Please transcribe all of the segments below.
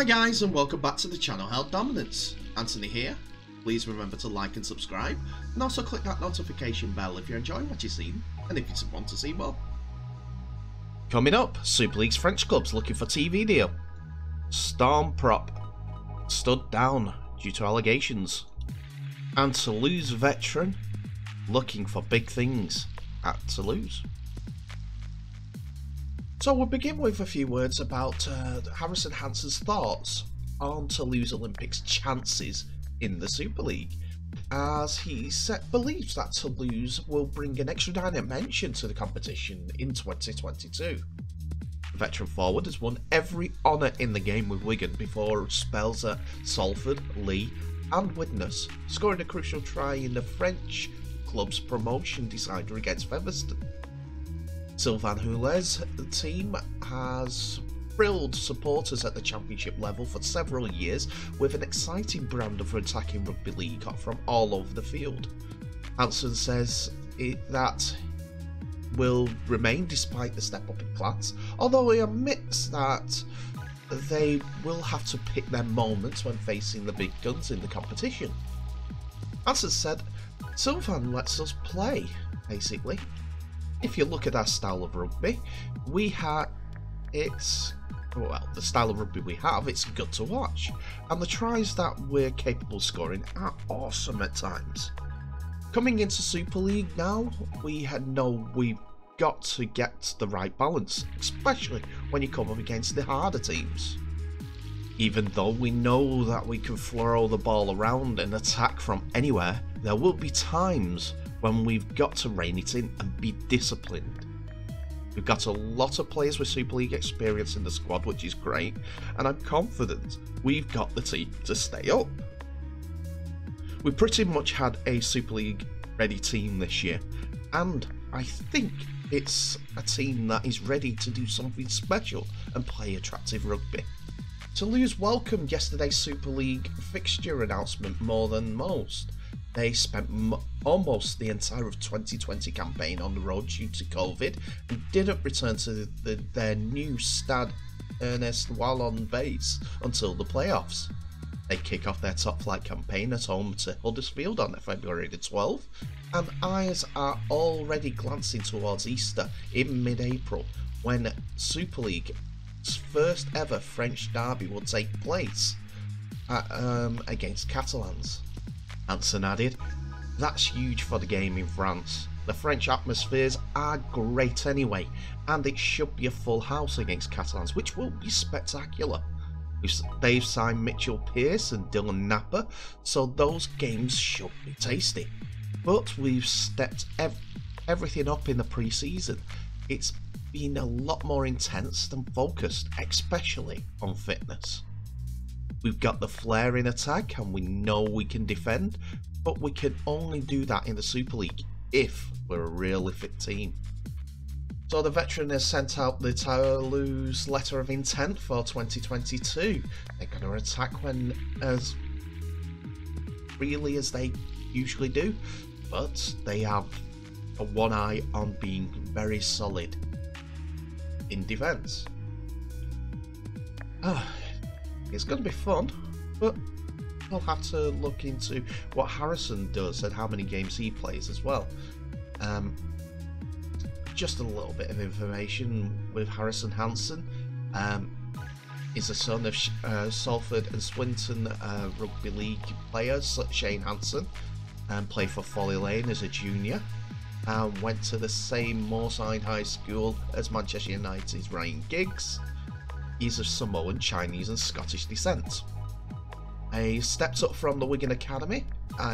Hi guys and welcome back to the channel Held Dominance. Anthony here. Please remember to like and subscribe and also click that notification bell if you're enjoying what you've seen and if you want to see more. Coming up, Super League's French clubs looking for TV deal. Storm prop stood down due to allegations. And Toulouse veteran looking for big things at Toulouse. So we'll begin with a few words about Harrison Hansen's thoughts on Toulouse Olympique's chances in the Super League, as he believes that Toulouse will bring an extra dimension to the competition in 2022. The veteran forward has won every honour in the game with Wigan before spells at Salford, Leigh and Widnes, scoring a crucial try in the French club's promotion decider against Featherstone. Sylvain Houlet's team has thrilled supporters at the championship level for several years with an exciting brand of attacking rugby league from all over the field. Hansen says that will remain despite the step up in class, although he admits that they will have to pick their moments when facing the big guns in the competition. Hansen said, "Sylvain lets us play, basically. If you look at our style of rugby, it's good to watch, and the tries that we're capable of scoring are awesome at times. Coming into Super League now, we know we've got to get the right balance, especially when you come up against the harder teams. Even though we know that we can throw the ball around and attack from anywhere, there will be times when we've got to rein it in and be disciplined. We've got a lot of players with Super League experience in the squad, which is great, and I'm confident we've got the team to stay up. We pretty much had a Super League ready team this year, and I think it's a team that is ready to do something special and play attractive rugby." Toulouse welcomed yesterday's Super League fixture announcement more than most. They spent almost the entire of 2020 campaign on the road due to COVID and didn't return to their new Stade Ernest Wallon base until the playoffs. They kick off their top flight campaign at home to Huddersfield on February the 12th, and eyes are already glancing towards Easter in mid-April, when Super League's first ever French derby will take place against Catalans. Hansen added, "That's huge for the game in France. The French atmospheres are great anyway, and it should be a full house against Catalans, which will be spectacular. They've signed Mitchell Pearce and Dylan Knapper, so those games should be tasty. But we've stepped everything up in the pre-season. It's been a lot more intense than focused, especially on fitness. We've got the flair in attack and we know we can defend, but we can only do that in the Super League if we're a really fit team." So the veteran has sent out the Toulouse letter of intent for 2022. They're going to attack when as freely as they usually do, but they have a one eye on being very solid in defence. It's going to be fun, but we'll have to look into what Harrison does and how many games he plays as well. Just a little bit of information with Harrison Hansen. He's the son of Salford and Swinton rugby league players, Shane Hansen, and played for Folly Lane as a junior, and went to the same Moorside High School as Manchester United's Ryan Giggs. He's of Samoan, Chinese and Scottish descent. He stepped up from the Wigan Academy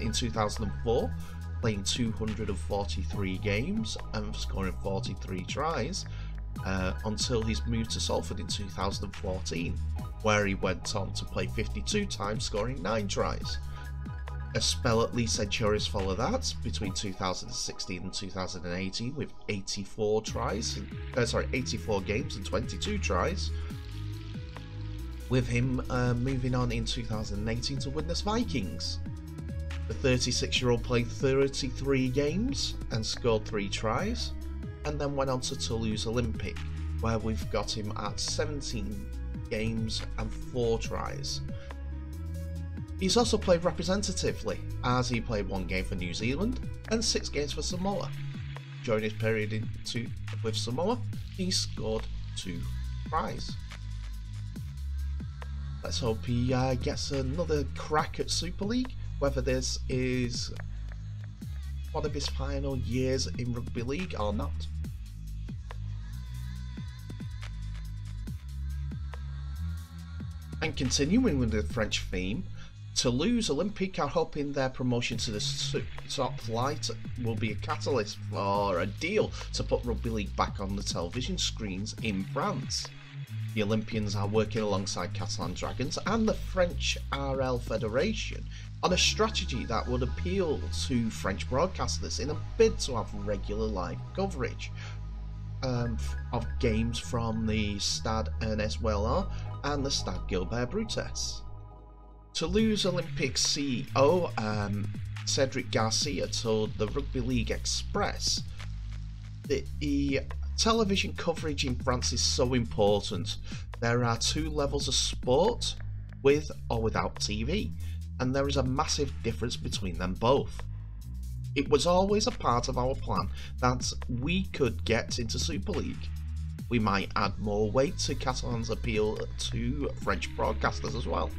in 2004, playing 243 games and scoring 43 tries until he's moved to Salford in 2014, where he went on to play 52 times, scoring 9 tries. A spell at Leeds Centurions followed that between 2016 and 2018 with 84 games and 22 tries. With him moving on in 2018 to Widnes Vikings. The 36-year-old played 33 games and scored 3 tries, and then went on to Toulouse Olympique, where we've got him at 17 games and 4 tries. He's also played representatively, as he played 1 game for New Zealand and 6 games for Samoa. During his period with Samoa, he scored 2 tries. Let's hope he gets another crack at Super League, whether this is one of his final years in rugby league or not. And continuing with the French theme, Toulouse Olympique are hoping their promotion to the top flight will be a catalyst for a deal to put rugby league back on the television screens in France. The Olympians are working alongside Catalans Dragons and the French RL Federation on a strategy that would appeal to French broadcasters in a bid to have regular live coverage of games from the Stade Ernest Wallon and the Stade Gilbert Brutus. Toulouse Olympique CEO Cedric Garcia told the Rugby League Express that the television coverage in France is so important. There are 2 levels of sport, with or without TV, and there is a massive difference between them both. It was always a part of our plan that we could get into Super League. We might add more weight to Catalan's appeal to French broadcasters as well.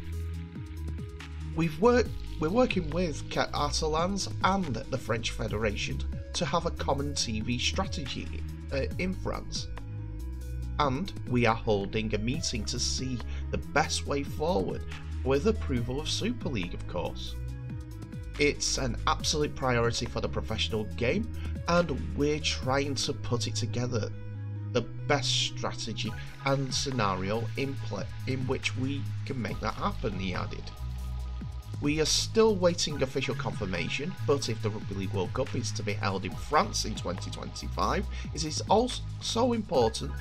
We're working with Catalans and the French Federation to have a common TV strategy in France, and we are holding a meeting to see the best way forward, with approval of Super League, of course. It's an absolute priority for the professional game, and we're trying to put it together, the best strategy and scenario in which we can make that happen, he added. We are still waiting official confirmation, but if the Rugby League World Cup is to be held in France in 2025, it is also so important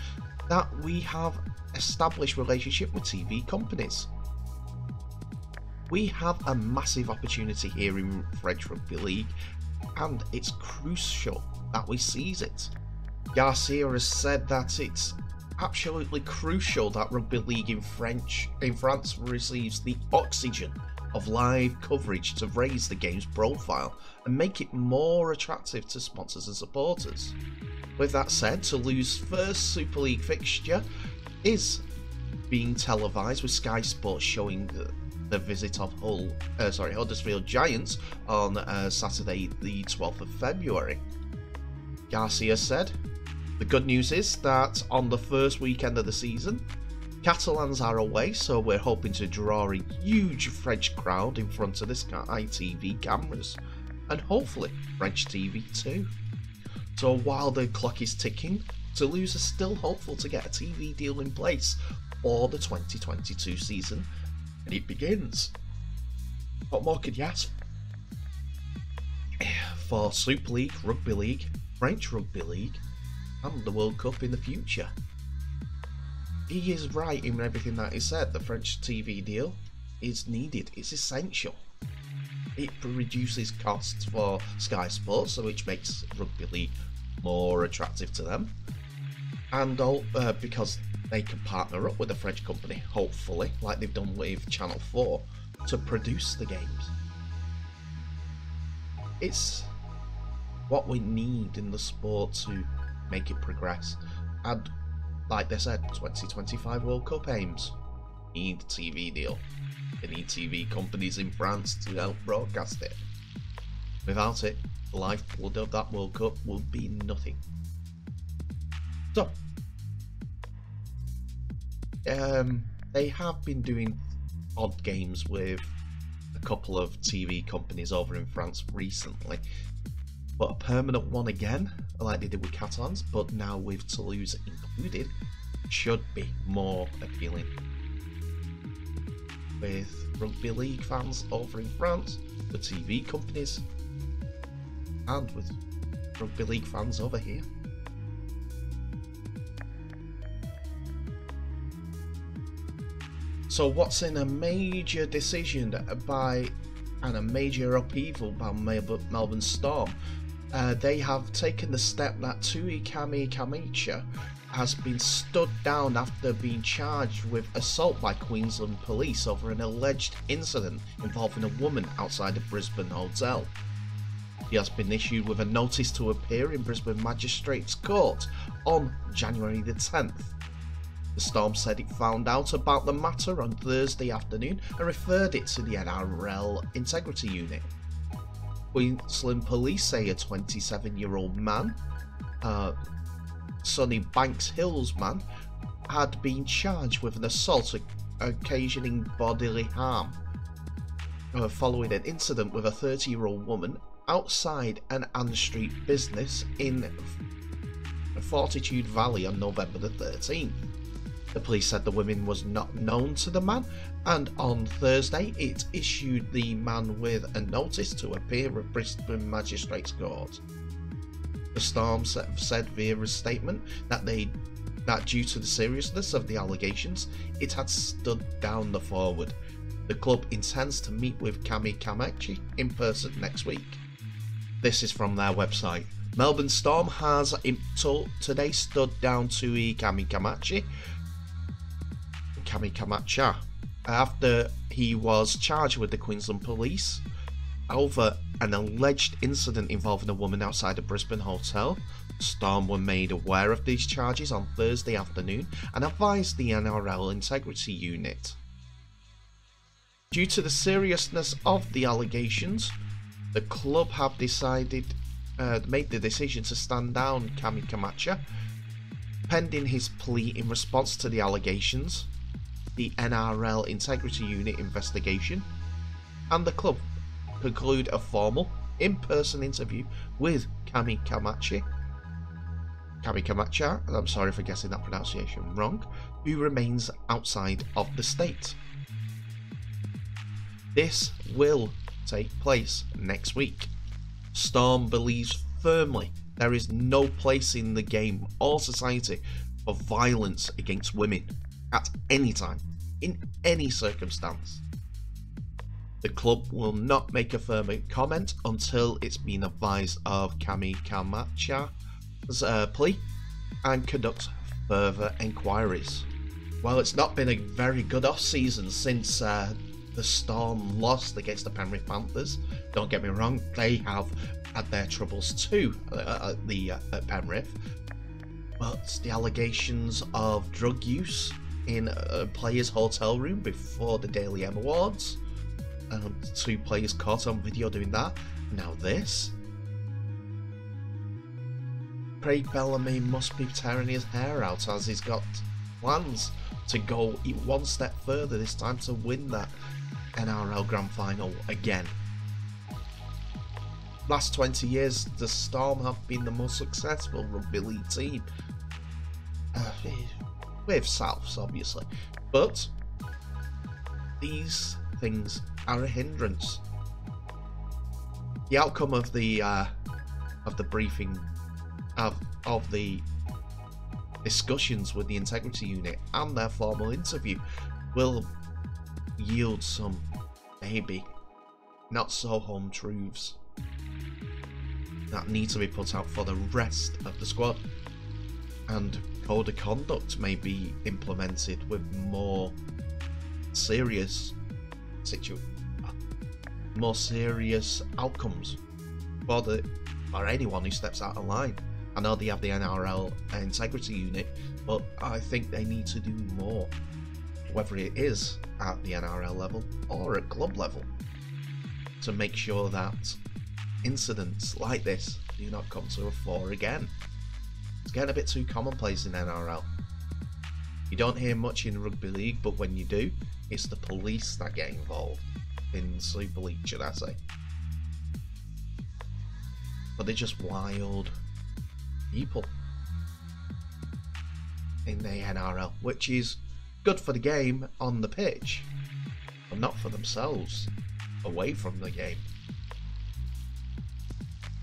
that we have established relationship with TV companies. We have a massive opportunity here in French Rugby League, and it's crucial that we seize it. Garcia has said that it's absolutely crucial that Rugby League in France receives the oxygen of live coverage to raise the game's profile and make it more attractive to sponsors and supporters. With that said, Toulouse's first Super League fixture is being televised, with Sky Sports showing the visit of Huddersfield Giants on Saturday the 12th of February. Garcia said, "The good news is that on the first weekend of the season, Catalans are away, so we're hoping to draw a huge French crowd in front of this ITV cameras, and hopefully French TV too." So while the clock is ticking, Toulouse is still hopeful to get a TV deal in place for the 2022 season, and it begins. What more could you ask for Super League, Rugby League, French Rugby League, and the World Cup in the future? He is right in everything that he said. The French TV deal is needed, it's essential. It reduces costs for Sky Sports, so which makes Rugby League more attractive to them. And because they can partner up with a French company, hopefully, like they've done with Channel 4, to produce the games. It's what we need in the sport to make it progress. And like they said, 2025 World Cup aims. They need a TV deal. They need TV companies in France to help broadcast it. Without it, the lifeblood of that World Cup will be nothing. So, they have been doing odd games with a couple of TV companies over in France recently. But a permanent one again, like they did with Catalans, but now with Toulouse included, should be more appealing. With rugby league fans over in France, the TV companies, and with rugby league fans over here. So what's in a major decision and a major upheaval by Melbourne Storm? They have taken the step that Tui Kamikamica has been stood down after being charged with assault by Queensland police over an alleged incident involving a woman outside a Brisbane hotel. He has been issued with a notice to appear in Brisbane Magistrates Court on January the 10th. The Storm said it found out about the matter on Thursday afternoon and referred it to the NRL Integrity Unit. Queensland police say a 27-year-old man, Sonny Banks Hills man, had been charged with an assault occasioning bodily harm following an incident with a 30-year-old woman outside an Ann Street business in Fortitude Valley on November the 13th. The police said the woman was not known to the man, and on Thursday it issued the man with a notice to appear at Brisbane Magistrates Court. The Storm said via a statement that due to the seriousness of the allegations, it had stood down the forward. The club intends to meet with Kamikamica in person next week. This is from their website. Melbourne Storm has today stood down Tui Kamikamica after he was charged with the Queensland police over an alleged incident involving a woman outside a Brisbane hotel. Storm were made aware of these charges on Thursday afternoon and advised the NRL Integrity Unit. Due to the seriousness of the allegations, the club have made the decision to stand down Kamikamica, pending his plea in response to the allegations, the NRL Integrity Unit investigation, and the club conclude a formal, in-person interview with Kamikamica, I'm sorry for guessing that pronunciation wrong, who remains outside of the state. This will take place next week. Storm believes firmly there is no place in the game or society for violence against women at any time, in any circumstance. The club will not make a firm comment until it's been advised of Kamikamica's plea and conduct further inquiries. Well, it's not been a very good off-season since the Storm lost against the Penrith Panthers. Don't get me wrong, they have had their troubles too at Penrith, but the allegations of drug use in a player's hotel room before the Daily M Awards, 2 players caught on video doing that, now this. Craig Bellamy must be tearing his hair out as he's got plans to go one step further this time to win that NRL Grand Final again. Last 20 years, the Storm have been the most successful rugby league team, with Souths obviously, but these things are a hindrance. The outcome of the briefing of the discussions with the Integrity Unit and their formal interview will yield some maybe not so home truths that need to be put out for the rest of the squad, and code of conduct may be implemented with more serious outcomes for anyone who steps out of line. I know they have the NRL Integrity Unit, but I think they need to do more, whether it is at the NRL level or at club level, to make sure that incidents like this do not come to the fore again. It's getting a bit too commonplace in NRL. You don't hear much in rugby league, but when you do, it's the police that get involved in Super League, should I say. But they're just wild people in the NRL, which is good for the game on the pitch, but not for themselves away from the game.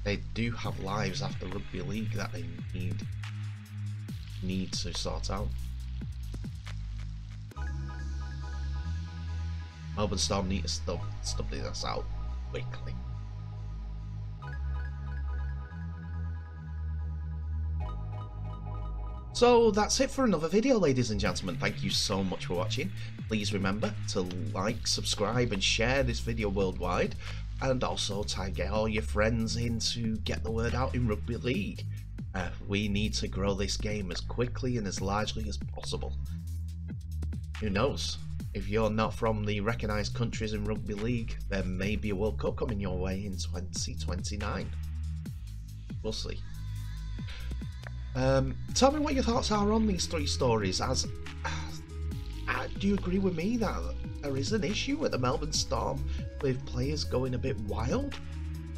They do have lives after rugby league that they need to sort out. Melbourne Storm need to stop this out quickly. So that's it for another video, ladies and gentlemen. Thank you so much for watching. Please remember to like, subscribe and share this video worldwide, and also tag all your friends in to get the word out in rugby league. We need to grow this game as quickly and as largely as possible. Who knows, if you're not from the recognised countries in rugby league, there may be a World Cup coming your way in 2029. We'll see. Tell me what your thoughts are on these three stories. Do you agree with me that there is an issue at the Melbourne Storm with players going a bit wild,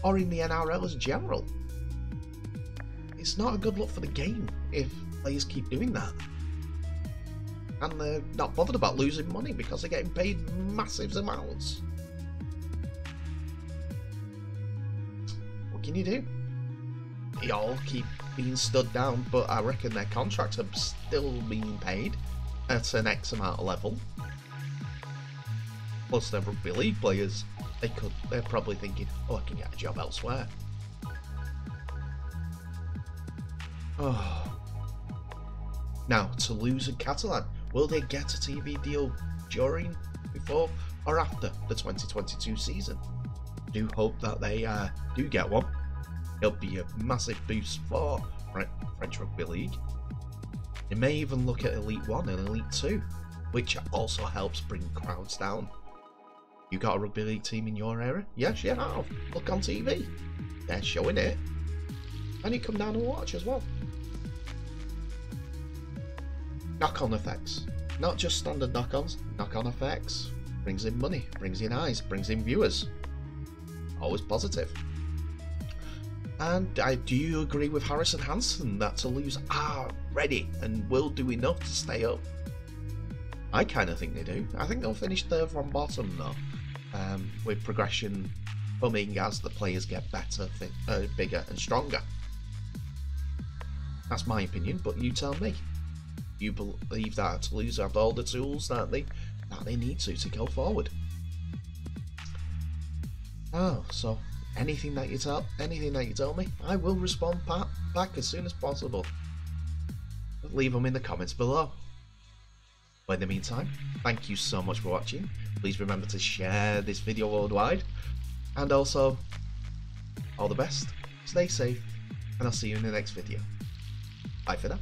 or in the NRL as general? It's not a good look for the game if players keep doing that, and they're not bothered about losing money because they're getting paid massive amounts. What can you do? They all keep being stood down, but I reckon their contracts are still being paid at an X amount of level. Plus they're rugby league players, they're probably thinking, oh, I can get a job elsewhere. Oh. Now, Toulouse and Catalan, will they get a TV deal during, before or after the 2022 season? Do hope that they do get one. It'll be a massive boost for French Rugby League. They may even look at Elite 1 and Elite 2, which also helps bring crowds down. You got a rugby league team in your area? Yes, you have. Look on TV. They're showing it. And you come down and watch as well. Knock-on effects. Not just standard knock-ons, knock-on effects. Brings in money, brings in eyes, brings in viewers. Always positive. And I do agree with Harrison Hansen that Toulouse are ready and will do enough to stay up. I kind of think they do. I think they'll finish third from bottom though, with progression coming as the players get better, bigger and stronger. That's my opinion, but you tell me. You believe that Toulouse have all the tools that they need to go forward. Oh, so anything that you tell me, I will respond back as soon as possible. But leave them in the comments below. But in the meantime, thank you so much for watching. Please remember to share this video worldwide, and also all the best, stay safe, and I'll see you in the next video. Bye for now.